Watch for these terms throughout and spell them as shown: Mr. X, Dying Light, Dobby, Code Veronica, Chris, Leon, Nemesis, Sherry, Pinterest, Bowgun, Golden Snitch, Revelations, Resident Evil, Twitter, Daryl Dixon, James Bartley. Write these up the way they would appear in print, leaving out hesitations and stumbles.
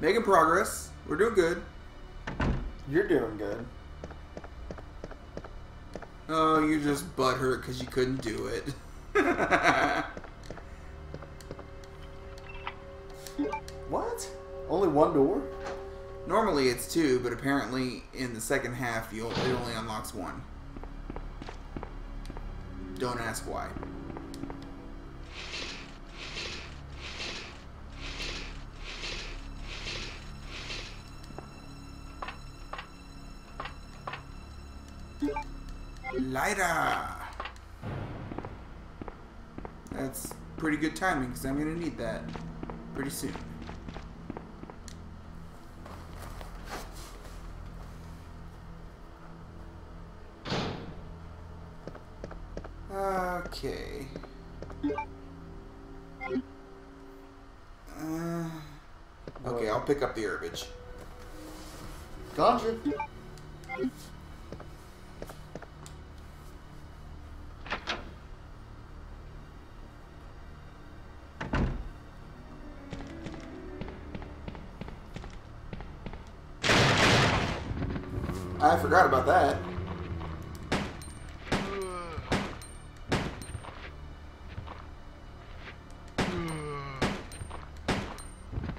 Making progress. We're doing good. You're doing good. Oh, you're just butthurt because you couldn't do it. What? Only one door? Normally it's two, but apparently in the second half it only unlocks one. Don't ask why. Lighter! That's pretty good timing because I'm going to need that pretty soon. Okay. Okay, I'll pick up the herbage. Gotcha. I forgot about that.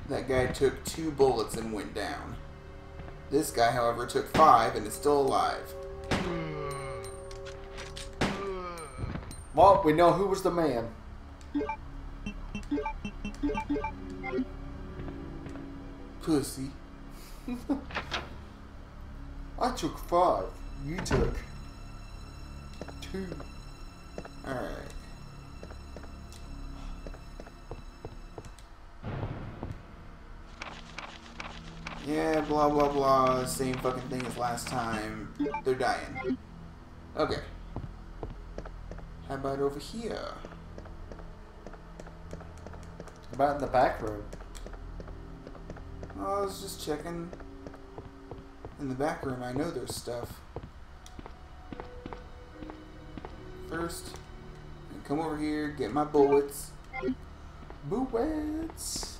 That guy took 2 bullets and went down. This guy, however, took 5 and is still alive. Well, we know who was the man. Pussy. I took 5. You took 2. Alright. Yeah, blah, blah, blah. Same fucking thing as last time. They're dying. Okay. How about over here? How about in the back room? Oh, I was just checking. In the back room, I know there's stuff. First, I come over here, get my bullets. Bullets!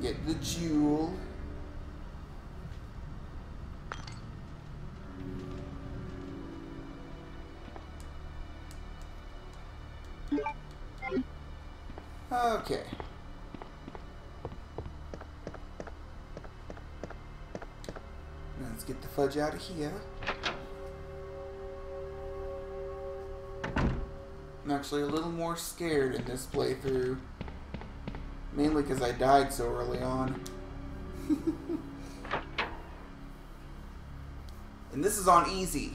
Get the jewel. Okay. Let's get the fudge out of here. I'm actually a little more scared in this playthrough. Mainly because I died so early on. And this is on easy.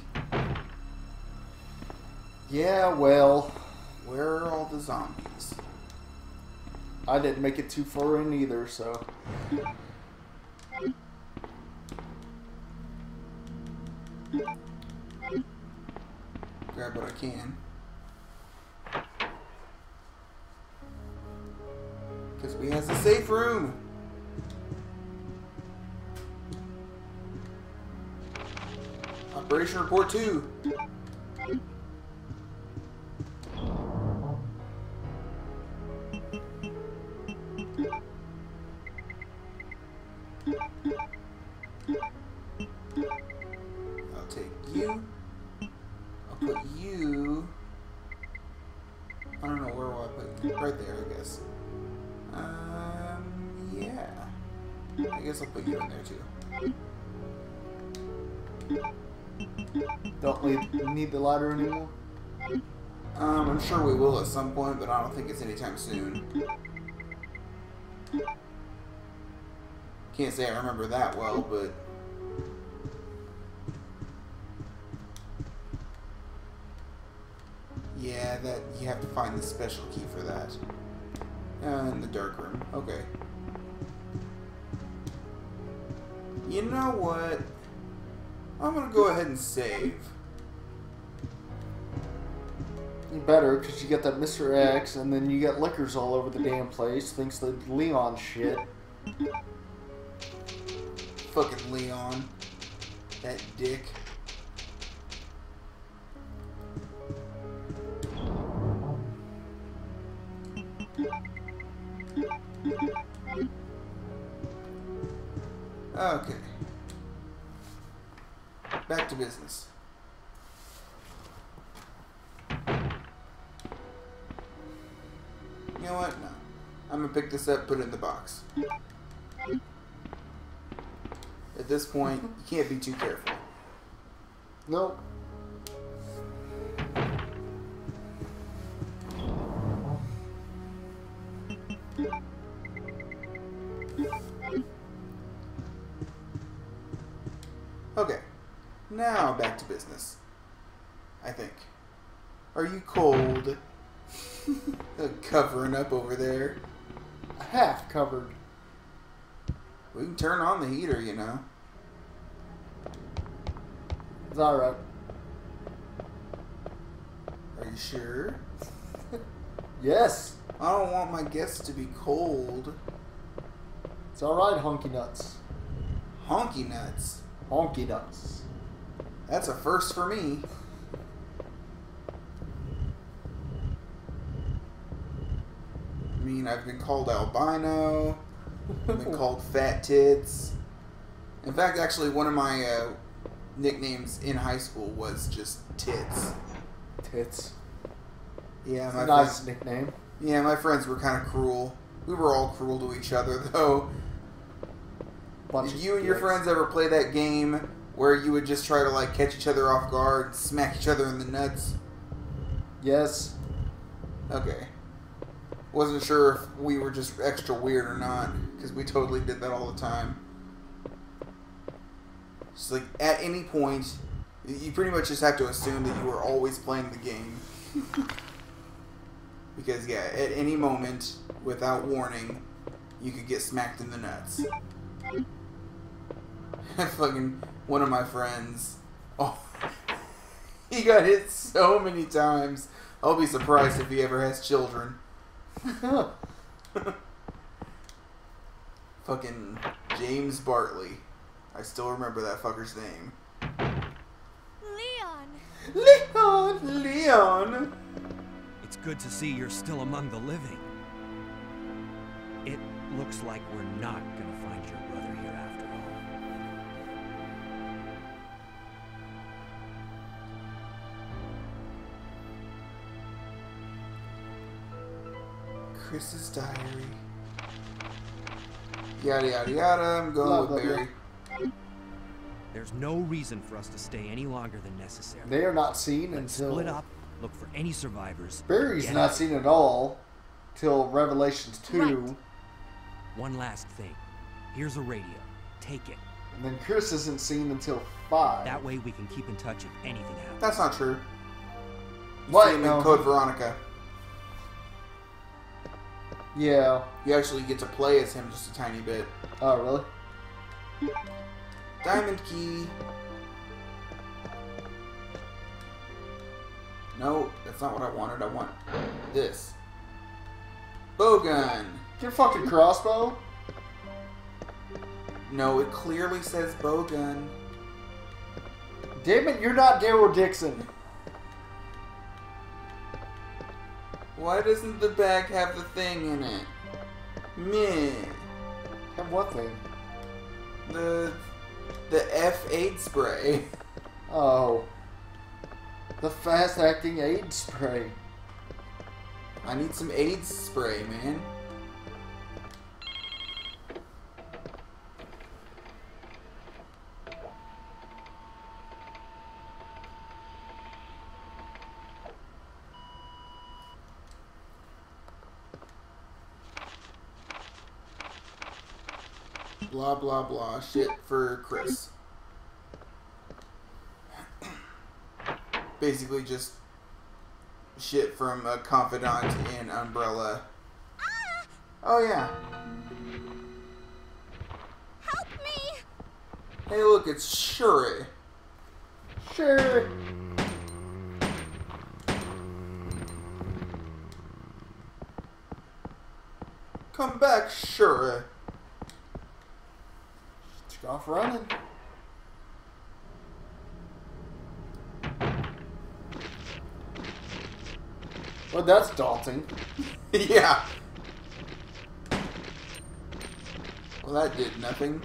Yeah, well. Where are all the zombies? I didn't make it too far in either, so... Grab what I can. Because we have a safe room. Operation Report 2. Anymore? I'm sure we will at some point, but I don't think it's anytime soon. Can't say I remember that well, but... Yeah, that you have to find the special key for that. In the dark room. Okay. You know what? I'm gonna go ahead and save. You better, because you got that Mr. X, and then you got liquors all over the damn place, thanks to Leon shit. Fucking Leon. That dick. Okay. Back to business. You know what? No. I'm gonna pick this up, put it in the box. At this point, you can't be too careful. Nope. Okay. Now back to business. I think. Are you cold? Covering up over there. Half covered. We can turn on the heater, you know. It's alright. Are you sure? Yes. I don't want my guests to be cold. It's alright, honky nuts. Honky nuts? Honky nuts. That's a first for me. I mean, I've been called albino. I've been called fat tits. In fact, actually, one of my nicknames in high school was just tits. Tits. Yeah, my nice nickname. Yeah, my friends were kind of cruel. We were all cruel to each other, though. Did you and your friends ever play that game where you would just try to, like, catch each other off guard and smack each other in the nuts? Yes. Okay. Wasn't sure if we were just extra weird or not, because we totally did that all the time. Just like, at any point, you pretty much just have to assume that you were always playing the game. Because, yeah, at any moment, without warning, you could get smacked in the nuts. Fucking one of my friends, oh, he got hit so many times, I'll be surprised if he ever has children. Fucking James Bartley. I still remember that fucker's name. Leon! It's good to see you're still among the living. It looks like we're not gonna find your brother here after all. Chris's diary. Yada yada yada, I'm going with Barry. There's no reason for us to stay any longer than necessary. They are not seen until... Split up, look for any survivors. Barry's not seen at all till Revelations 2. Right. One last thing. Here's a radio. Take it. And then Chris isn't seen until 5. That way we can keep in touch if anything happens. That's not true. What? Same in Code Veronica. Yeah. You actually get to play as him just a tiny bit. Oh, really? Diamond key. No, that's not what I wanted. I want this. Bowgun. Get a fucking crossbow. No, it clearly says bowgun. Damn it, you're not Daryl Dixon. Why doesn't the bag have the thing in it? Meh. Have what thing? The F8 spray. Oh. The fast-acting AIDS spray. I need some AIDS spray, man. Blah, blah, blah. Shit for Chris. Basically just shit from a confidant in Umbrella. Oh, yeah. Help me! Hey, look, it's Sherry. Sherry. Come back, Sherry. Off running. Well, that's daunting. Yeah. Well, that did nothing.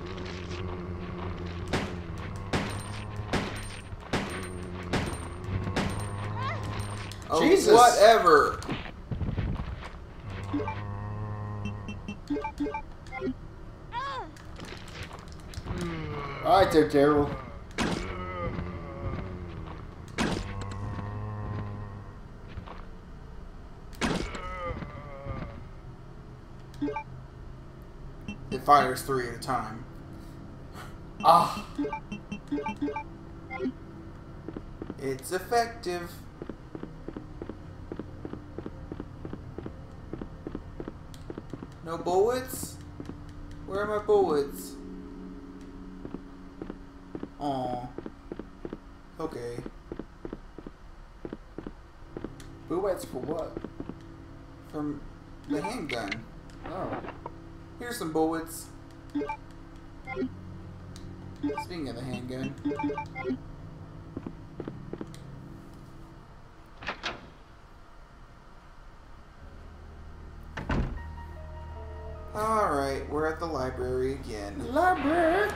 Oh, Jesus! Whatever! Alright there, Daryl. It fires three at a time. Ah! It's effective. No bullets? Where are my bullets? Aw. Okay. Bullets for what? From the handgun. Oh. Here's some bullets. Speaking of the handgun. Alright, we're at the library again. Library!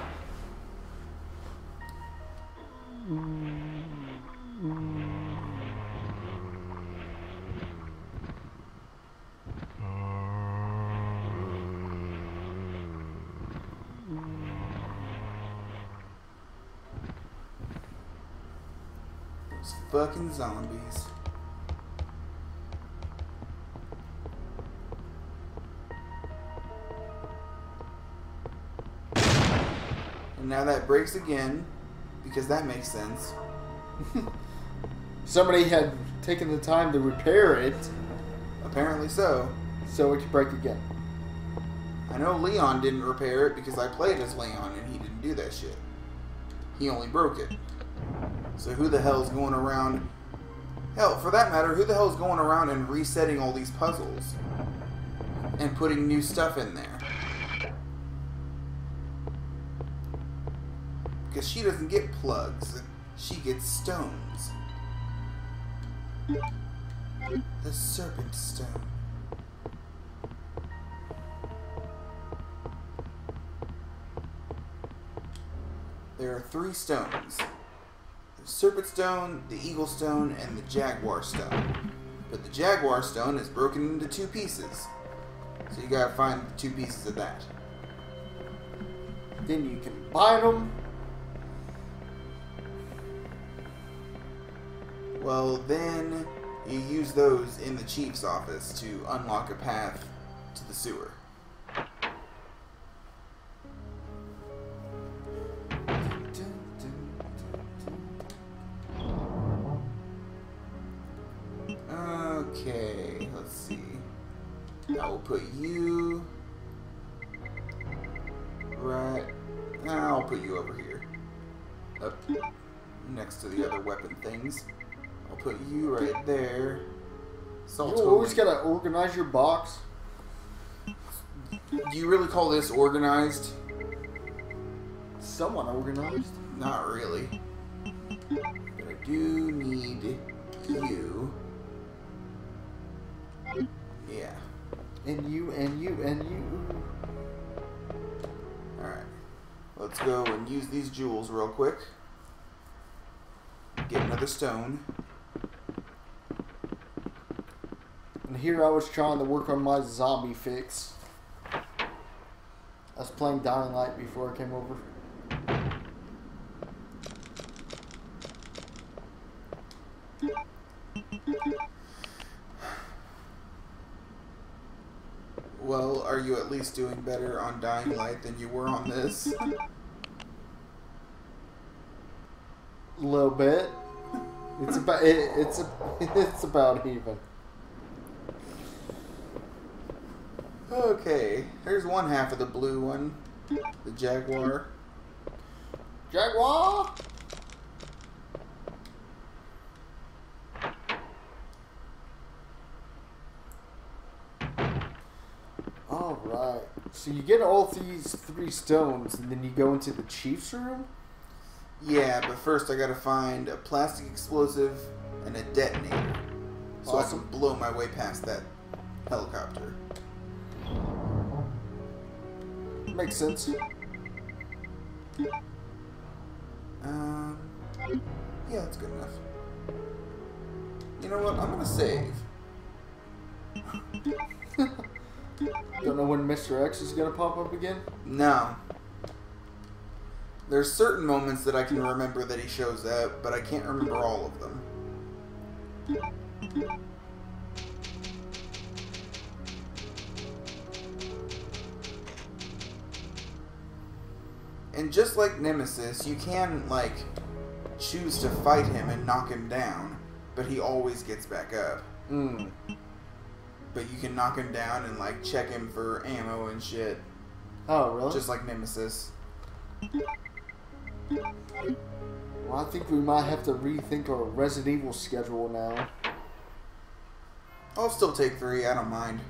Those fucking zombies. Now that breaks again, because that makes sense. Somebody had taken the time to repair it. Apparently so. So it could break again. I know Leon didn't repair it because I played as Leon and he didn't do that shit. He only broke it. So who the hell is going around... Hell, for that matter, who the hell is going around and resetting all these puzzles? And putting new stuff in there? Because she doesn't get plugs, she gets stones. The serpent stone. There are three stones. The serpent stone, the eagle stone, and the jaguar stone. But the jaguar stone is broken into two pieces. So you gotta find the two pieces of that. Then you combine them. Well, then you use those in the chief's office to unlock a path to the sewer. Okay, let's see. I will put you right... I'll put you over here. Up next to the other weapon things. I'll put you right there. Salt's you always gotta organize your box. Do you really call this organized? Someone organized? Not really. But I do need you. Yeah. And you, and you, and you. Alright. Let's go and use these jewels real quick. Get another stone. And here I was trying to work on my zombie fix. I was playing Dying Light before I came over. Well, are you at least doing better on Dying Light than you were on this? A little bit. It's about it's about even. Okay, here's one half of the blue one, the jaguar. Jaguar. All right. So you get all these three stones, and then you go into the chief's room. Yeah, but first I gotta find a plastic explosive and a detonator. So awesome. I can blow my way past that helicopter. Makes sense. Yeah, that's good enough. You know what? I'm gonna save. Don't know when Mr. X is gonna pop up again? No. There's certain moments that I can remember that he shows up, but I can't remember all of them. And just like Nemesis, you can, like, choose to fight him and knock him down, but he always gets back up. Mm. But you can knock him down and, like, check him for ammo and shit. Oh, really? Just like Nemesis. Well, I think we might have to rethink our Resident Evil schedule now. I'll still take 3, I don't mind.